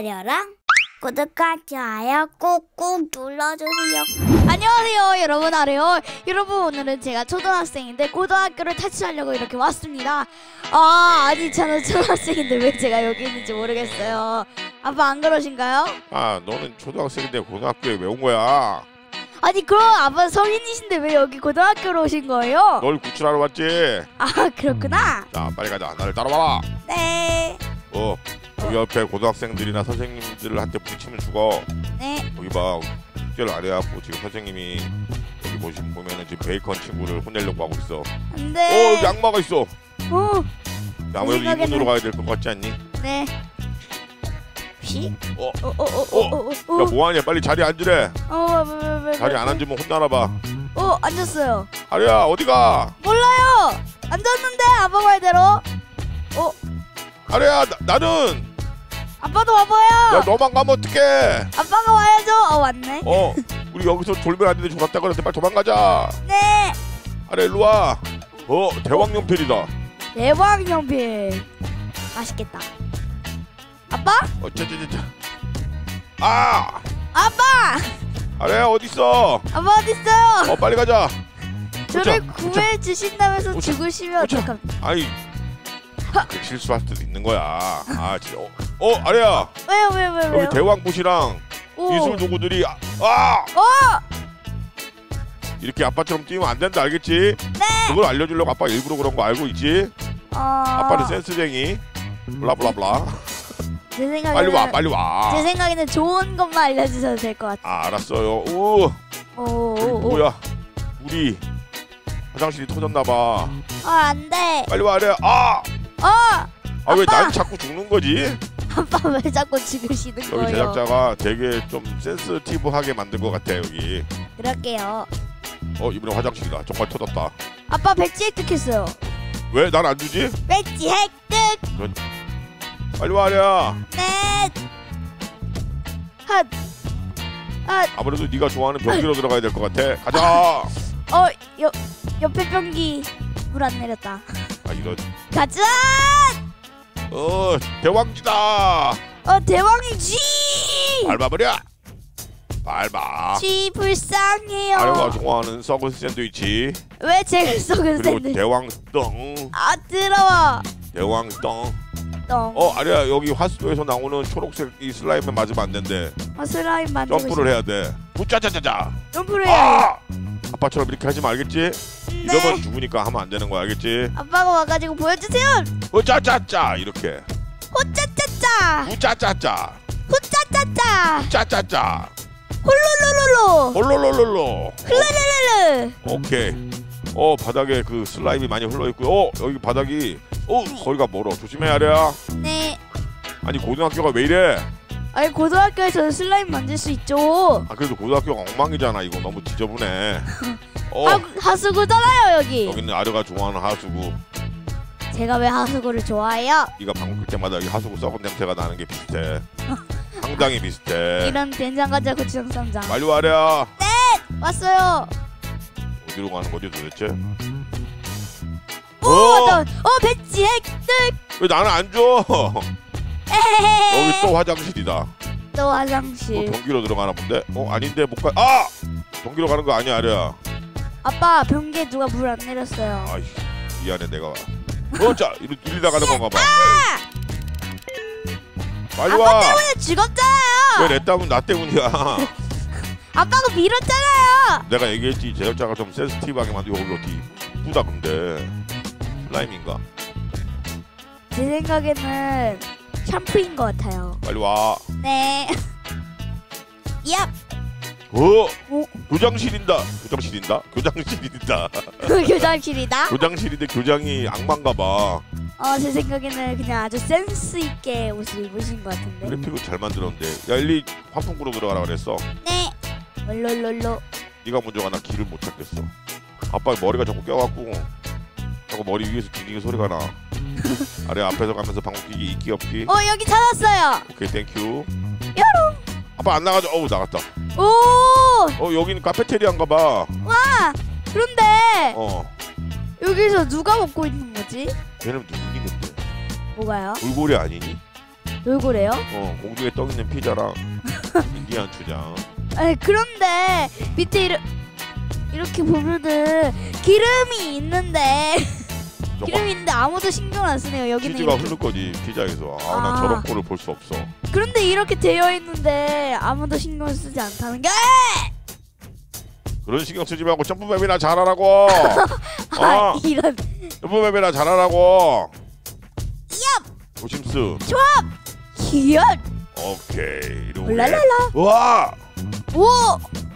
아려랑 구독과 좋아요 꾹꾹 눌러주세요. 안녕하세요 여러분, 아려요. 여러분, 오늘은 제가 초등학생인데 고등학교를 탈출하려고 이렇게 왔습니다. 아니 저는 초등학생인데 왜 제가 여기 있는지 모르겠어요. 아빠 안 그러신가요? 너는 초등학생인데 고등학교에 왜 온 거야? 아니 그럼 아빠 성인이신데 왜 여기 고등학교로 오신 거예요? 널 구출하러 왔지. 그렇구나. 자, 빨리 가자. 나를 따라와라. 네. 여기 옆에 고등학생들이나 선생님들한테 부딪히면 죽어. 네. 여기 봐, 숙제를 안 해갖고 지금 선생님이 여기 보면은 지금 베이컨 친구를 혼내려고 하고 있어. 안 돼. 여기 악마가 있어. 아무래도 이분으로 가야 될 것 같지 않니? 네. 야, 뭐하냐? 빨리 자리에 앉으래. 자리에 안 앉으면 혼나나 봐. 앉았어요. 아려야, 어디가? 몰라요. 앉았는데 아빠 말대로. 아려야, 나는. 아빠도 와봐요. 야, 너만 가면 어떡해? 아빠가 와야죠. 왔네. 우리 여기서 졸면 안 되는데 졸았다 그러는데 빨리 도망가자. 네. 아려, 일로 와. 대왕연필이다. 대왕연필. 맛있겠다. 아빠? 아빠! 아려야, 어딨어? 아빠 어딨어요? 빨리 가자. 저를 구해주신다면서 죽으시면 어떡합니까? 아니, 실수할 수도 있는 거야. 진짜. 아려야. 왜요? 여기 대왕붓이랑 이술도구들이 이렇게 아빠처럼 뛰면 안 된다, 알겠지? 네. 그걸 알려주려고 아빠 일부러 그런 거 알고 있지? 아빠는 센스쟁이. 블라블라블라. 제 생각에는 빨리 와. 제 생각에는 좋은 것만 알려주셔도 될 것 같아요. 알았어요. 뭐야? 우리 화장실이 터졌나 봐. 안 돼. 빨리 와, 아려야. 왜 난 자꾸 죽는 거지? 아빠 왜 자꾸 죽으시는 거예요? 여기 제작자가 되게 좀 센스티브하게 만든 것 같아, 여기. 그럴게요. 이번에 화장실이다. 정말 터졌다. 아빠 백지 획득했어요. 왜 난 안 주지? 백지 획득. 빨리 와, 아려야. 네. 아무래도 네가 좋아하는 변기로 들어가야 될 것 같아. 가자. 옆에 변기 물 안 내렸다. 이런. 가자. 대왕쥐다. 대왕쥐. 밟아버려. 밟아. 쥐 불쌍해요. 아려가 좋아하는 썩은 샌드위치. 왜 제가 썩은 샌드위치? 그리고 대왕똥. 더러워. 대왕똥. 아려야, 여기 화수도에서 나오는 초록색 이 슬라임에 맞으면 안 된대. 슬라임 맞는 점프를 해야 돼. 부짜짜짜짜. 점프를 해야 해. 아빠처럼 이렇게 하지 말겠지? 네. 이러면 죽으니까 하면 안 되는 거야, 알겠지? 아빠가 와가지고 보여주세요. 짜짜짜 이렇게. 호짜짜짜. 부짜짜짜. 호짜짜짜. 짜짜짜. 홀로로로로. 홀로로로로. 홀로로로로. 오케이. 바닥에 그 슬라임이 많이 흘러 있고요. 여기 바닥이. 거리가 멀어. 조심해, 아려야. 네. 아니 고등학교가 왜 이래? 아니 고등학교에서 슬라임 만질 수 있죠. 그래도 고등학교가 엉망이잖아. 이거 너무 지저분해. 하수구잖아요, 여기. 여기는 아려가 좋아하는 하수구. 제가 왜 하수구를 좋아해요? 네가 방금 볼 때마다 여기 하수구 썩은 냄새가 나는 게 비슷해. 상당히 비슷해. 이런 된장과자 고추장 쌈장. 빨리 와, 아려야. 네, 왔어요. 어디로 가는 거지 도대체? 배지 획득. 왜 나는 안 줘? 여기 또 화장실이다. 또 화장실. 변기로 들어가나 본데? 아닌데 못 가. 변기로 가는 거 아니야, 아려야. 아빠 변기에 누가 물 안 내렸어요. 아이, 미안해 내가. 이리다 가는 건가 봐. 빨리 와. 아빠 때문에 죽었잖아요. 왜 내 때문? 나 때문이야. 아빠가 밀었잖아요. 내가 얘기했지. 제작자가 좀 센스티브하게 만들고. 어디 이쁘다 근데. 슬라임인가? 제 생각에는 샴푸인 것 같아요. 빨리 와. 네. 얍. 교장실이다. 교장실이다? 교장실인데 교장이 악마인가 봐. 제 생각에는 그냥 아주 센스 있게 옷을 입으신 것 같은데. 그래픽을 잘 만들었는데. 야, 일리 환풍구로 들어가라 그랬어. 네. 롤롤롤로. 네가 먼저 가나 길을 못 찾겠어. 아빠 머리가 자꾸 껴갖고. 자꾸 머리 위에서 기기기 소리가 나. 아래 앞에서 가면서 방귀 끼기 있기 없기. 여기 찾았어요. 오케이, 땡큐. 여롱. 아빠 안 나가죠? 나갔다. 여기는 카페테리아인가 봐. 그런데. 여기서 누가 먹고 있는 거지? 걔는 누구니 근데? 뭐가요? 돌고래 아니니? 돌고래요? 어, 공중에 떡 있는 피자랑 인디안 주장. 아, 그런데 밑에 이렇게 보면은 기름이 있는데 기름이 있는데 아무도 신경 안 쓰네요. 여기는 치즈가 흐를 거지 피자에서. 아, 난 저런 꼴을 볼 수 없어. 그런데 이렇게 되어 있는데 아무도 신경 쓰지 않다는 게. 그런 신경 쓰지 말고 점프맵이나 잘하라고. 아, 어? 이런. 점프맵이나 잘하라고. 얍. 오심스. 조합. 기열. 오케이. 랄랄라. 와. 오.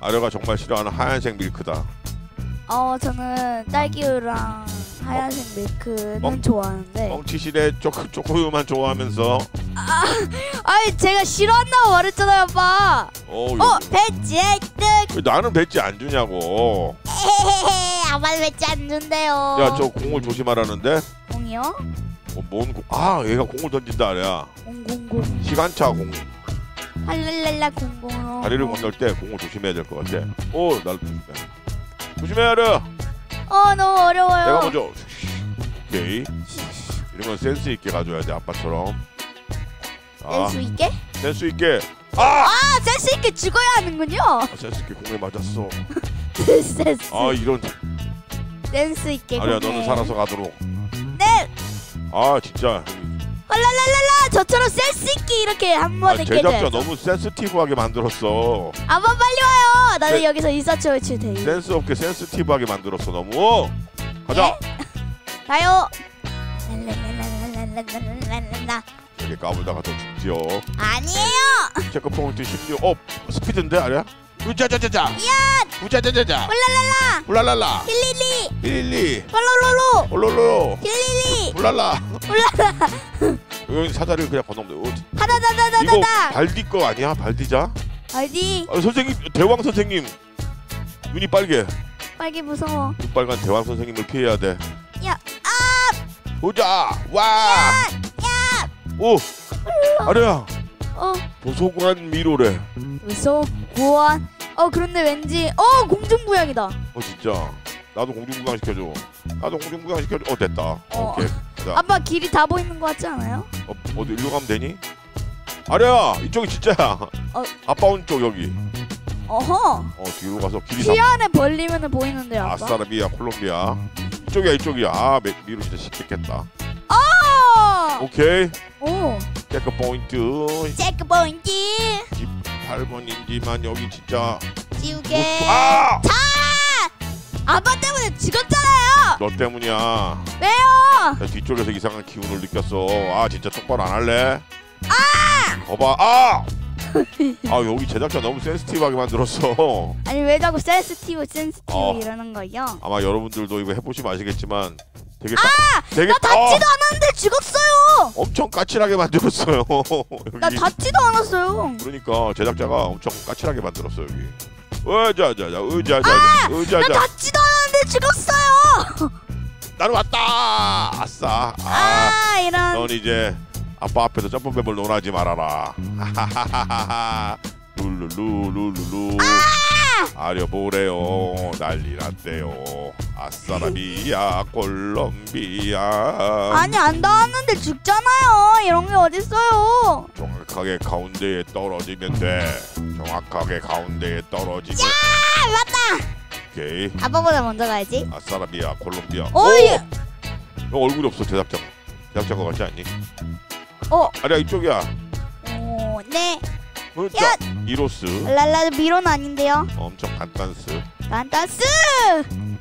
아려가 정말 싫어하는 하얀색 밀크다. 어, 저는 딸기우랑 하얀색 밀크는 좋아하는데. 멍치실에 초코우유만 좋아하면서. 아, 아니 제가 싫어한다고 말했잖아요, 아빠. 어, 배지 획득. 나는 배지 안 주냐고. 에헤헤헤, 아빠는 배지 안 준대요. 야, 저 공을 조심하라는데. 공이요? 어, 뭔 공? 아, 얘가 공을 던진다, 아려야. 공공공. 시간차 공. 할랄랄라 공공. 다리를 건널 때 공을 조심해야 될 것 같아. 오, 날 조심해. 조심해, 아려. 어, 너무 어려워요. 내가 먼저. 오케이. 이런 건 센스 있게 가져야 돼, 아빠처럼. 아, 센스 있게? 센스 있게. 아! 아, 센스 있게 죽어야 하는군요. 아, 센스 있게 공에 맞았어. 센스. 아, 이런. 센스 있게. 아니야, 너는 살아서 가도록. 네. 아, 진짜. 헐랄랄랄라, 저처럼 센스 있게 이렇게 한 번에 깨져. 제작자 너무 센스티브하게 만들었어. 아빠 빨리 와요. 나는 여기서 일사천리치 돼. 센스 없게 센스티브하게 만들었어 너무. 가자. 예? 가요. 랄랄랄랄랄랄랄랄랄라. 이렇게 까불다가 더 죽지요. 아니에요. 체크포인트 16. 어, 스피드인데 아니야? 우자자자자. 이야. 우자자자자. 홀랄랄라. 홀랄랄라. 힐릴리. 힐릴리. 홀로로로. 홀로로로. 힐릴리. 홀랄라. 홀랄라. 여기 사다리를 그냥 건너면 돼. 하다다다다다. 이거 발디 거 아니야? 발디자? 발디. 아, 선생님, 대왕 선생님. 눈이 빨개. 빨개 무서워. 눈 빨간 대왕 선생님을 피해야 돼. 야. 아! 보자. 와. 야. 야. 오. 아려야. 어. 도서관 미로래. 도서관. 어, 그런데 왠지 어, 공중부양이다. 어, 진짜. 나도 공중부양 시켜줘. 나도 공중부양 시켜줘. 어, 됐다. 어. 오케이. 자. 아빠 길이 다 보이는 거 같지 않아요? 어, 어디 일로 가면 되니? 아려야, 이쪽이 진짜야. 어. 아빠 온쪽 여기. 어허. 어, 뒤로 가서 길이. 시야를 벌리면은 보이는데요. 아빠. 아싸라비아 콜롬비아. 이쪽이야, 이쪽이야. 아, 미로 진짜 쉽겠다. 어. 오케이. 오. 체크 포인트. 체크 포인트. 18번이지만 여기 진짜 지우개. 아! 자! 아빠 때문에 죽었잖아요. 너 때문이야. 왜요? 나 뒤쪽에서 이상한 기운을 느꼈어. 아, 진짜 똑바로 안 할래. 아! 거봐. 아! 아, 여기 제작자 너무 센스티브하게 만들었어. 아니 왜 자꾸 센스티브 이러는 거예요? 아마 여러분들도 이거 해보시면 아시겠지만 되게 되게 나 닿지도 않았는데 죽었어요. 엄청 까칠하게 만들었어요. 나 닿지도 않았어요. 그러니까 제작자가 엄청 까칠하게 만들었어요 여기. 으자자자 으자자자 으자자. 나 닿지도 않았는데 죽었어요. 나는 왔다. 아싸. 아, 이런. 넌 이제 아빠 앞에서 점프맵을 논하지 말아라. 하하하하하. 룰루루루루루. 아려 보래요. 난리 났대요. 아싸라비아 콜롬비아. 아니 안 닿았는데 죽잖아요. 이런 게 어딨어요. 정확하게 가운데에 떨어지면 돼. 정확하게 가운데에 떨어지면. 야, 맞다. 오케이. 아빠보다 먼저 가야지. 아싸라비아 콜롬비아. 오이. 얼굴이 없어 제작자. 제작자 거 같지 않니? 어. 아니야, 이쪽이야. 오, 네. 야. 미로스. 랄라, 미로는 아닌데요. 엄청 간단스. 간단스.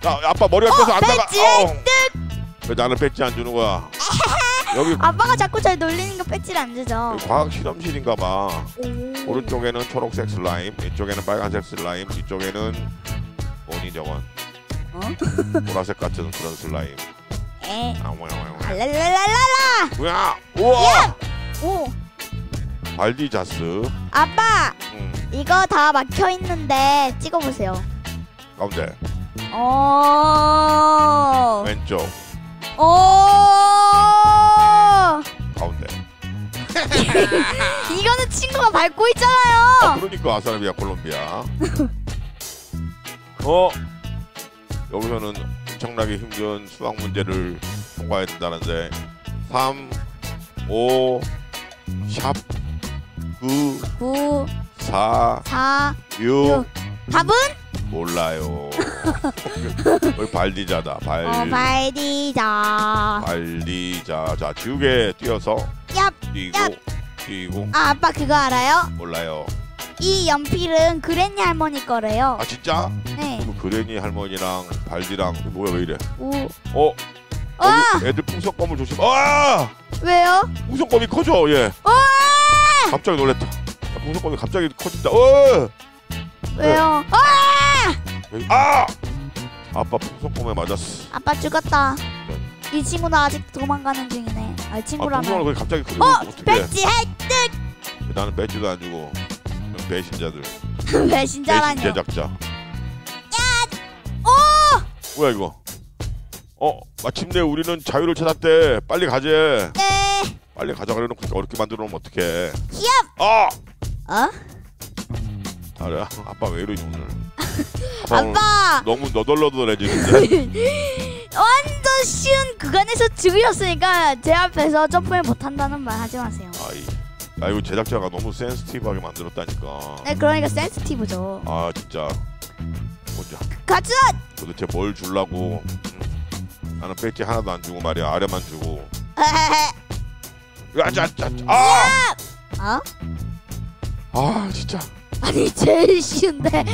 야, 아빠 머리가 커서 안 나가. 왜 나는 배지 안 주는 거야? 여기 아빠가 자꾸 잘 놀리는 거 배지를 안 주죠. 과학 실험실인가 봐. 오른쪽에는 초록색 슬라임, 이쪽에는 빨간색 슬라임, 이쪽에는 뭐니 저건? 어? 보라색 같은 그런 슬라임. 에. 랄랄랄랄라. 뭐야? 우와. 오. 발디자스. 아빠. 이거 다 막혀 있는데 찍어 보세요. 가운데. 어. 왼쪽. 어. 가운데. 이거는 친구가 밟고 있잖아요. 아, 그러니까 아사라비아 콜롬비아. 어. 여기서는 엄청나게 힘든 수학 문제를 통과해야 된다는데 3, 5, 10, 샵 9 4 6. 답은? 몰라요. 여기 발디자다. 발디자. 발디자. 자, 지우개 뛰어서. 얍. 뛰고. 얍. 뛰고. 아, 아빠 그거 알아요? 몰라요. 이 연필은 그래니 할머니 거래요. 아, 진짜? 네. 그럼 그래니 할머니랑 발디랑 뭐야, 왜 이래? 오. 어? 아! 애들 풍선껌을 조심. 아! 왜요? 풍선껌이 커져, 얘. 아! 갑자기 놀랬다. 풍선껌이 갑자기 커진다. 어! 왜요? 네. 아! 아빠 풍선껌에 맞았어. 아빠 죽었다. 네. 이 친구는 아직 도망가는 중이네. 아, 이 친구라면. 아, 갑자기 그래. 어! 배지 획득! 나는 배지도 안 주고. 배신자들. 배신자라니요. 배신 제작자. 야! 오! 뭐야 이거? 어? 마침내 우리는 자유를 찾았대. 빨리 가재. 네. 빨리 가자 그래놓고 그렇게 어렵게 만들어 놓으면 어떡해. 얍! 어! 어? 아래 아빠 왜 이러니 오늘? 아빠 너무 너덜너덜해지는데. 완전 쉬운 구간에서 죽으셨으니까 제 앞에서 점프를 못한다는 말 하지 마세요. 아이, 아 이거 제작자가 너무 센스티브하게 만들었다니까. 네, 그러니까 센스티브죠. 아 진짜. 보자. 가자. 도대체 뭘 주려고? 나는 배지 하나도 안 주고 말이야. 아래만 주고. 아자자. 아! 어? 아 진짜. 아니 제일 쉬운데.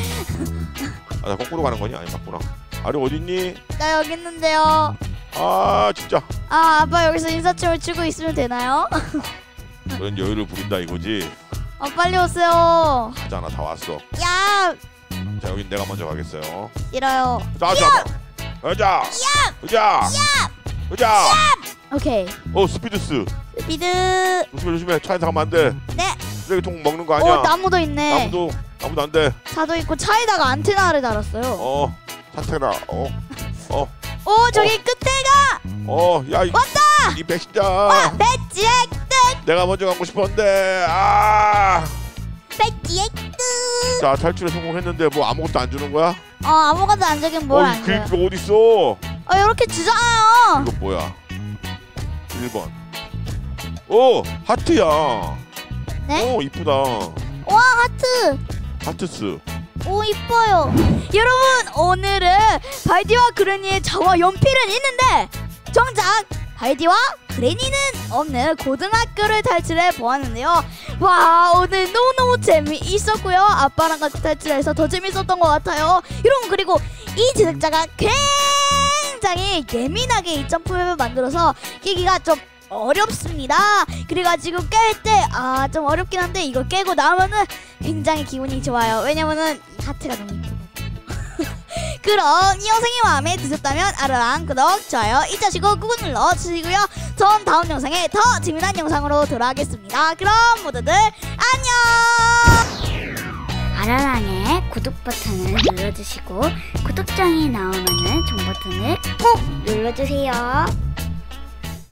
아, 나 거꾸로 가는 거니? 아니 맞구나. 아래 어딨니? 나 여기 있는데요. 아 진짜. 아 아빠 여기서 인사춤을 추고 있으면 되나요? 그런 여유를 부린다 이거지. 아 빨리 오세요. 가잖아 다 왔어. 야. 자 여긴 내가 먼저 가겠어요. 싫어요. 자자. 가자. 가자. 가자. 오케이. 오 스피드스. 스피드. 조심해. 차에 타면 안 돼. 네. 쓰레기통 먹는 거 아니야? 오, 나무도 있네. 나무도 안 돼. 차도 있고 차에다가 안테나를 달았어요. 어, 안테나. 어, 어. 오, 저기 끝에가. 어, 야, 왔다. 이 배신자. 와, 배지 획득. 내가 먼저 가고 싶었는데. 아. 배지 획득. 자, 탈출에 성공했는데 뭐 아무것도 안 주는 거야? 어, 아무것도 안 주긴 뭘 안 줘요. 그립 어디 있어? 어, 이렇게 주잖아요. 이거 뭐야? 1번. 오, 하트야. 네? 오 이쁘다. 와 하트. 하트스. 오 이뻐요. 여러분 오늘은 발디와 그래니의 자와 연필은 있는데 정작 발디와 그래니는 없는 고등학교를 탈출해 보았는데요. 와 오늘 너무너무 재미있었고요. 아빠랑 같이 탈출해서 더 재밌었던 것 같아요. 여러분 그리고 이 제작자가 굉장히 예민하게 이 점프맵을 만들어서 끼기가 좀 어렵습니다. 그래가지고 깰 때 아 좀 어렵긴 한데 이거 깨고 나오면은 굉장히 기분이 좋아요. 왜냐면은 하트가 너무 예쁘고. 그럼 이 영상이 마음에 드셨다면 아려랑 구독, 좋아요 잊으시고 꾹 눌러주시고요. 전 다음 영상에 더 재미난 영상으로 돌아오겠습니다. 그럼 모두들 안녕. 아려랑의 구독 버튼을 눌러주시고 구독장이 나오면은 종 버튼을 꼭 눌러주세요.